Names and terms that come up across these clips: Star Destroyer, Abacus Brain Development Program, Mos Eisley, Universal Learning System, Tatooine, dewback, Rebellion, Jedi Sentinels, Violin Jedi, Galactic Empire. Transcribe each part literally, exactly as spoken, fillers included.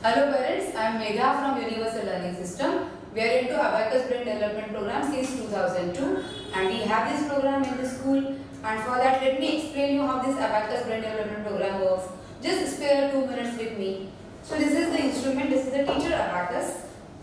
Hello parents, I am Megha from Universal Learning System. We are into Abacus Brain Development Program since two thousand two and we have this program in the school, and for that let me explain you how this Abacus Brain Development Program works. Just spare two minutes with me. So this is the instrument, this is the teacher abacus,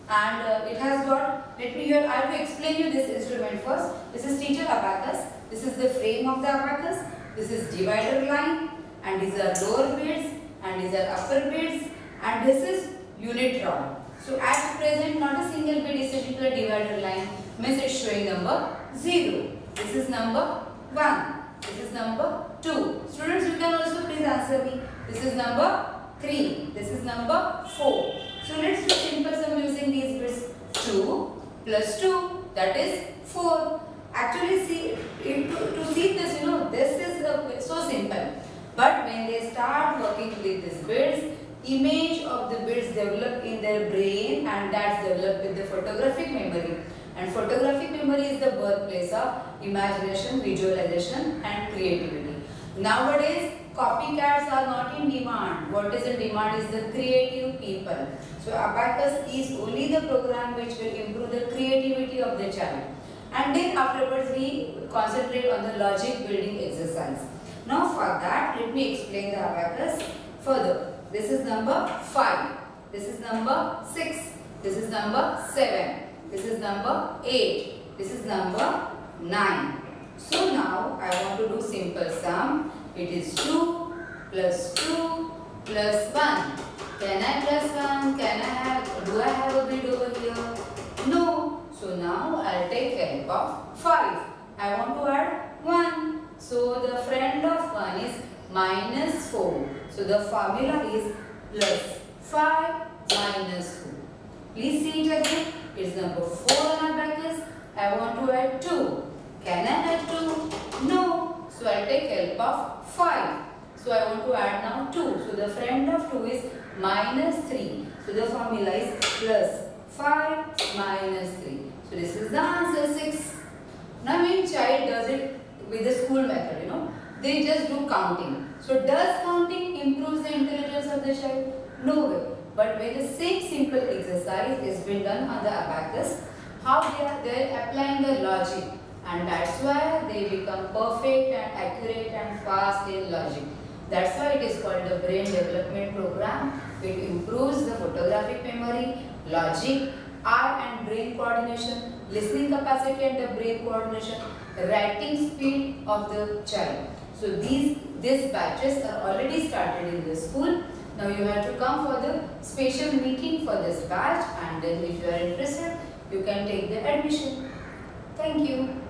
and uh, it has got, let me here, I will explain you this instrument first. This is teacher abacus, this is the frame of the abacus, this is divider line, and these are lower bits and these are upper bits, and this is unit rod. So at present not a single bit is sitting to a divider line, means it's showing number zero. This is number one. This is number two. Students, you can also please answer me. This is number three. This is number four. So let's do simple sum using these bits. two plus two, that is four. Actually, see, to see this, you know, this is so simple. But when they start working with these bits, image of the bits develop in their brain, and that's developed with the photographic memory. And photographic memory is the birthplace of imagination, visualization and creativity. Nowadays, copycats are not in demand. What is in demand is the creative people. So Abacus is only the program which will improve the creativity of the child. And then afterwards we concentrate on the logic building exercise. Now for that, let me explain the abacus further. This is number five. This is number six. This is number seven. This is number eight. This is number nine. So now I want to do simple sum. It is two plus two plus one. Can I plus one? Can I have? Do I have a bit over here? No. So now I'll take help of five. I want to add one. So the friend of one is minus four. So the formula is plus five minus four. Please see it again. It's number four on abacus. I want to add two. Can I add two? No. So I take help of five. So I want to add now two. So the friend of two is minus three. So the formula is plus five minus three. So this is the answer six. Now when child does it with the school method, you know, they just do counting. So does counting improve the intelligence of the child? No way. But when the same simple exercise is being done on the abacus, how they are they are applying the logic, and that's why they become perfect and accurate and fast in logic. That's why it is called the brain development program. It improves the photographic memory, logic, eye and brain coordination, listening capacity and the brain coordination, writing speed of the child. So these these batches are already started in the school. Now you have to come for the special meeting for this batch, and then if you are interested, you can take the admission. Thank you.